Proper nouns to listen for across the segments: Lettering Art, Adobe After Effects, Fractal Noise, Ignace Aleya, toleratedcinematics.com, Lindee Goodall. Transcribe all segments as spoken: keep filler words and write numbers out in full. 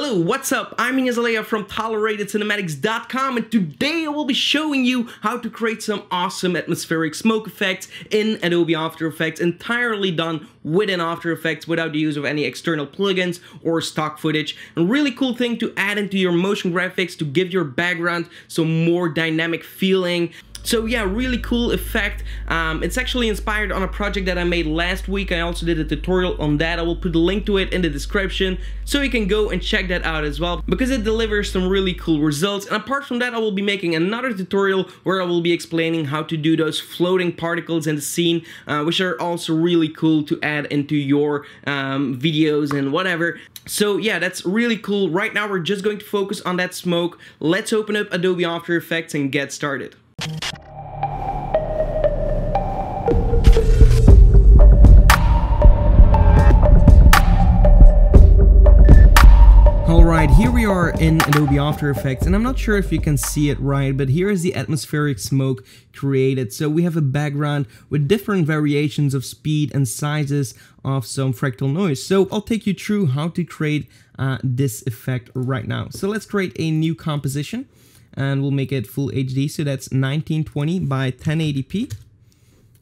Hello, what's up? I'm Ignace Aleya from tolerated cinematics dot com, and today I will be showing you how to create some awesome atmospheric smoke effects in Adobe After Effects, entirely done within After Effects without the use of any external plugins or stock footage. A really cool thing to add into your motion graphics to give your background some more dynamic feeling. So yeah, really cool effect. Um, it's actually inspired on a project that I made last week. I also did a tutorial on that. I will put a link to it in the description so you can go and check that out as well, because it delivers some really cool results. And apart from that, I will be making another tutorial where I will be explaining how to do those floating particles in the scene, uh, which are also really cool to add into your um, videos and whatever. So yeah, that's really cool. Right now, we're just going to focus on that smoke. Let's open up Adobe After Effects and get started. Alright, here we are in Adobe After Effects, and I'm not sure if you can see it right, but here is the atmospheric smoke created. So we have a background with different variations of speed and sizes of some fractal noise. So I'll take you through how to create uh, this effect right now. So let's create a new composition, and we'll make it full H D, so that's nineteen twenty by ten eighty p.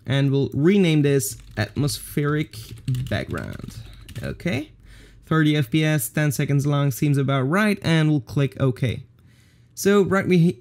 And we'll rename this atmospheric background, okay? thirty F P S, ten seconds long seems about right, and we'll click OK. So right, we,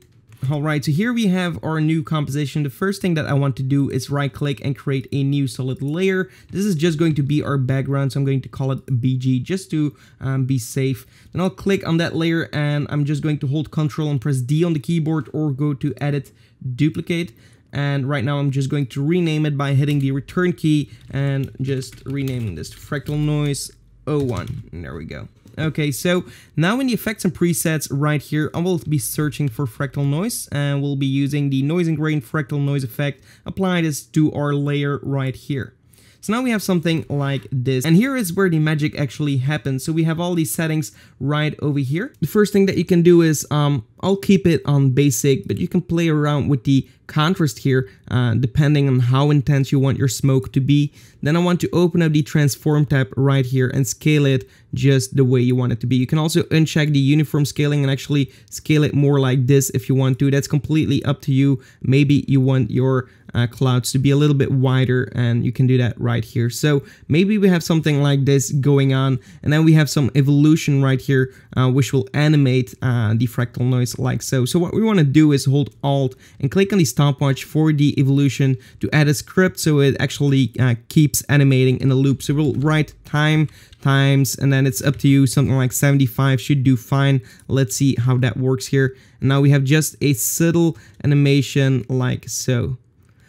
all right, so here we have our new composition. The first thing that I want to do is right click and create a new solid layer. This is just going to be our background, so I'm going to call it B G just to um, be safe. Then I'll click on that layer, and I'm just going to hold Control and press D on the keyboard, or go to Edit, Duplicate. And right now I'm just going to rename it by hitting the return key and just renaming this to Fractal Noise oh one, and there we go. Okay, so now in the effects and presets right here, I will be searching for fractal noise, and we'll be using the noise ingrained fractal noise effect. Apply this to our layer right here. So now we have something like this, and here is where the magic actually happens. So we have all these settings right over here. The first thing that you can do is, um, I'll keep it on basic, but you can play around with the contrast here, uh, depending on how intense you want your smoke to be. Then I want to open up the transform tab right here and scale it just the way you want it to be. You can also uncheck the uniform scaling and actually scale it more like this if you want to. That's completely up to you. Maybe you want your Uh, clouds to be a little bit wider, and you can do that right here. So maybe we have something like this going on, and then we have some evolution right here, uh, which will animate uh, the fractal noise like so. So what we want to do is hold Alt and click on the stopwatch for the evolution to add a script, so it actually uh, keeps animating in a loop. So we'll write time times, and then it's up to you, something like seventy-five should do fine. Let's see how that works here. And now we have just a subtle animation like so.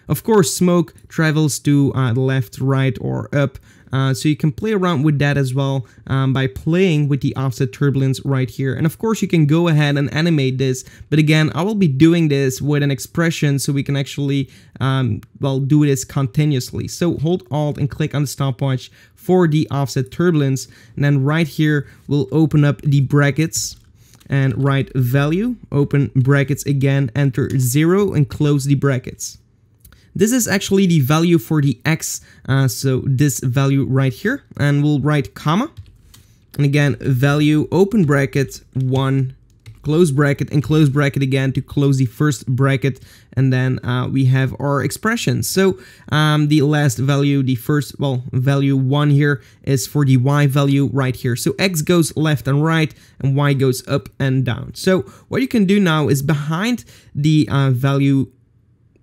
Of course, smoke travels to uh, the left, right, or up, uh, so you can play around with that as well um, by playing with the offset turbulence right here. And of course, you can go ahead and animate this, but again, I will be doing this with an expression, so we can actually, um, well, do this continuously. So hold Alt and click on the stopwatch for the offset turbulence, and then right here, we'll open up the brackets and write value, open brackets again, enter zero, and close the brackets. This is actually the value for the X, uh, so this value right here, and we'll write comma, and again, value, open bracket, one, close bracket, and close bracket again to close the first bracket, and then uh, we have our expression. So um, the last value, the first, well, value one here is for the Y value right here. So X goes left and right, and Y goes up and down. So what you can do now is behind the uh, value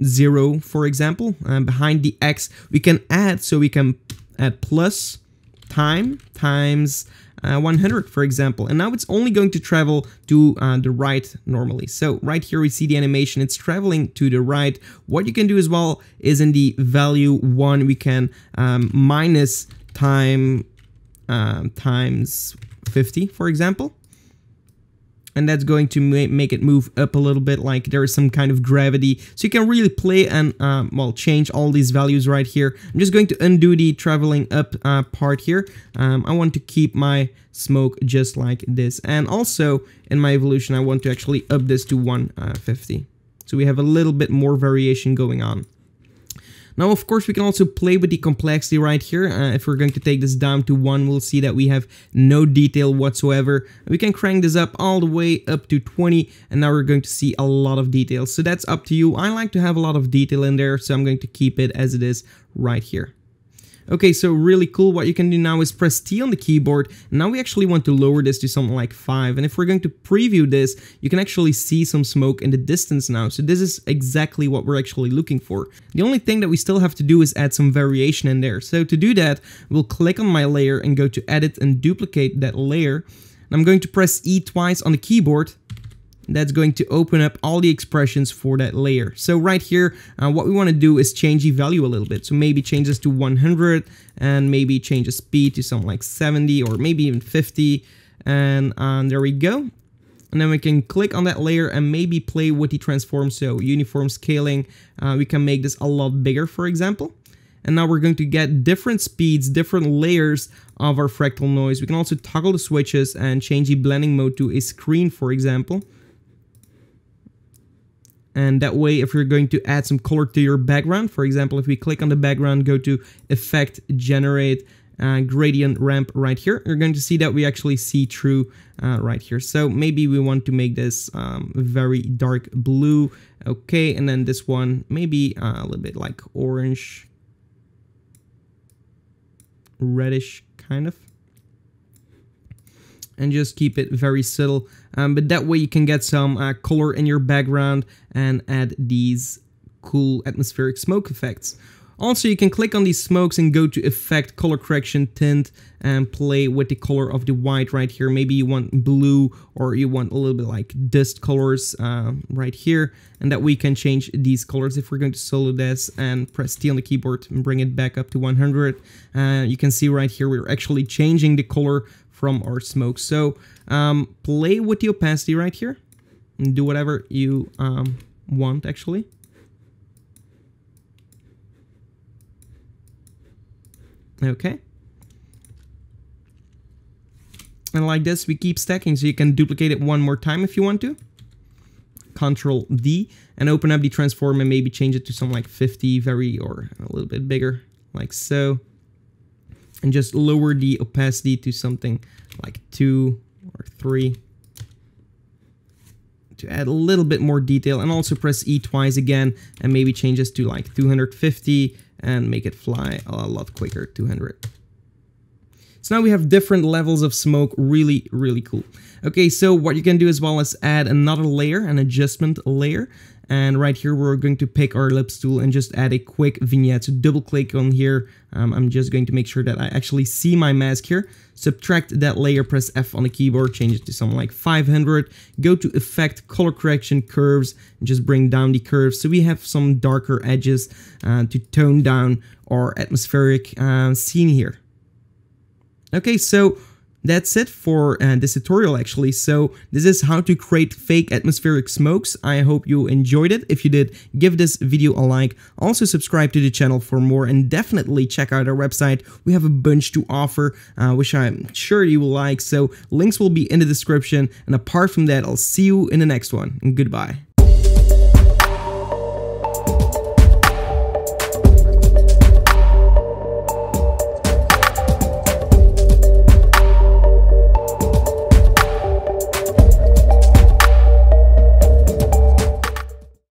zero, for example, and behind the X we can add, so we can add plus time times uh, one hundred, for example, and now it's only going to travel to uh, the right normally. So right here we see the animation, it's traveling to the right. What you can do as well is in the value one we can um, minus time um, times fifty, for example. And that's going to ma make it move up a little bit, like there is some kind of gravity. So you can really play and, um, well, change all these values right here. I'm just going to undo the traveling up uh, part here. Um, I want to keep my smoke just like this. And also, in my evolution, I want to actually up this to one fifty. So we have a little bit more variation going on. Now, of course, we can also play with the complexity right here. Uh, if we're going to take this down to one, we'll see that we have no detail whatsoever. We can crank this up all the way up to twenty, and now we're going to see a lot of detail. So that's up to you. I like to have a lot of detail in there, so I'm going to keep it as it is right here. Okay, so really cool. What you can do now is press T on the keyboard. Now we actually want to lower this to something like five. And if we're going to preview this, you can actually see some smoke in the distance now. So this is exactly what we're actually looking for. The only thing that we still have to do is add some variation in there. So to do that, we'll click on my layer and go to edit and duplicate that layer. And I'm going to press E twice on the keyboard. That's going to open up all the expressions for that layer. So right here, uh, what we want to do is change the value a little bit. So maybe change this to one hundred, and maybe change the speed to something like seventy, or maybe even fifty. And um, there we go. And then we can click on that layer and maybe play with the transform. So uniform scaling, uh, we can make this a lot bigger, for example. And now we're going to get different speeds, different layers of our fractal noise. We can also toggle the switches and change the blending mode to a screen, for example. And that way, if you're going to add some color to your background, for example, if we click on the background, go to Effect, Generate, uh, Gradient Ramp right here, you're going to see that we actually see through uh, right here. So maybe we want to make this um, very dark blue. Okay, and then this one, maybe uh, a little bit like orange, reddish kind of. And just keep it very subtle, um, but that way you can get some uh, color in your background and add these cool atmospheric smoke effects. Also, you can click on these smokes and go to Effect, Color Correction, Tint, and play with the color of the white right here. Maybe you want blue, or you want a little bit like dust colors uh, right here, and that we can change these colors. If we're going to solo this and press T on the keyboard and bring it back up to one hundred, uh, you can see right here we're actually changing the color from our smoke. So um, play with the opacity right here and do whatever you um, want actually. Okay. And like this, we keep stacking, so you can duplicate it one more time if you want to. Control D and open up the transform and maybe change it to something like fifty, very, or a little bit bigger, like so. And just lower the opacity to something like two or three to add a little bit more detail. And also press E twice again and maybe change this to like two hundred fifty and make it fly a lot quicker, two hundred. So now we have different levels of smoke, really, really cool. Okay, so what you can do as well is add another layer, an adjustment layer. And right here, we're going to pick our ellipse tool and just add a quick vignette. So double click on here. Um, I'm just going to make sure that I actually see my mask here. Subtract that layer, press F on the keyboard, change it to something like five hundred. Go to Effect, Color Correction, Curves, and just bring down the curves. So we have some darker edges uh, to tone down our atmospheric uh, scene here. Okay, so that's it for uh, this tutorial actually. So this is how to create fake atmospheric smokes. I hope you enjoyed it. If you did, give this video a like. Also subscribe to the channel for more, and definitely check out our website. We have a bunch to offer, uh, which I'm sure you will like. So links will be in the description. And apart from that, I'll see you in the next one. And goodbye.